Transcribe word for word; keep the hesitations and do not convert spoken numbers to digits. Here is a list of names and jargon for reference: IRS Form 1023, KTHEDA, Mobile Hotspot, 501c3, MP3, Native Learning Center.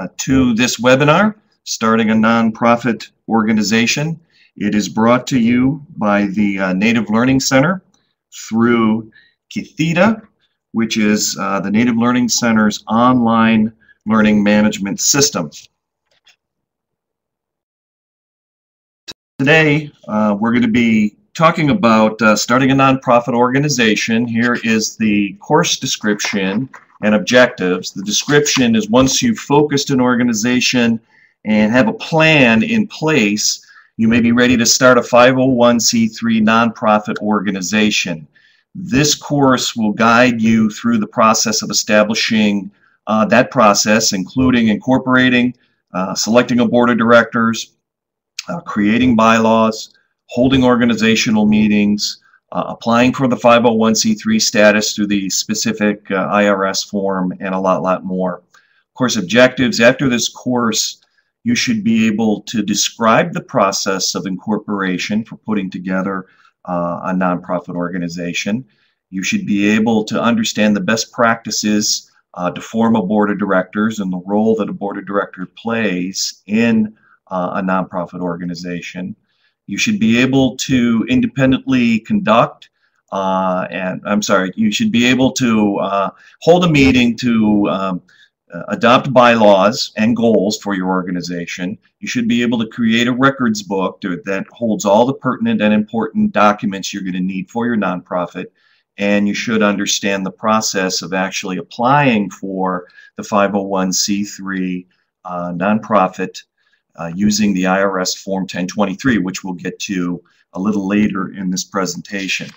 uh, to this webinar, Starting a Nonprofit Organization. It is brought to you by the uh, Native Learning Center through K T H E D A, which is uh, the Native Learning Center's online learning management system. Today, uh, we're going to be talking about uh, starting a nonprofit organization. Here is the course description and objectives. The description is, once you've focused an organization and have a plan in place, you may be ready to start a five oh one c three nonprofit organization. This course will guide you through the process of establishing uh, that process, including incorporating, uh, selecting a board of directors, uh, creating bylaws, holding organizational meetings, uh, applying for the five oh one c three status through the specific uh, I R S form, and a lot, lot more. Course objectives. After this course, you should be able to describe the process of incorporation for putting together uh, a nonprofit organization. You should be able to understand the best practices uh, to form a board of directors and the role that a board of director plays in uh, a nonprofit organization. You should be able to independently conduct uh, and I'm sorry, you should be able to uh, hold a meeting to um, Uh, adopt bylaws and goals for your organization. You should be able to create a records book to, that holds all the pertinent and important documents you're going to need for your nonprofit. And you should understand the process of actually applying for the five oh one c three uh, nonprofit uh, using the I R S Form ten twenty-three, which we'll get to a little later in this presentation.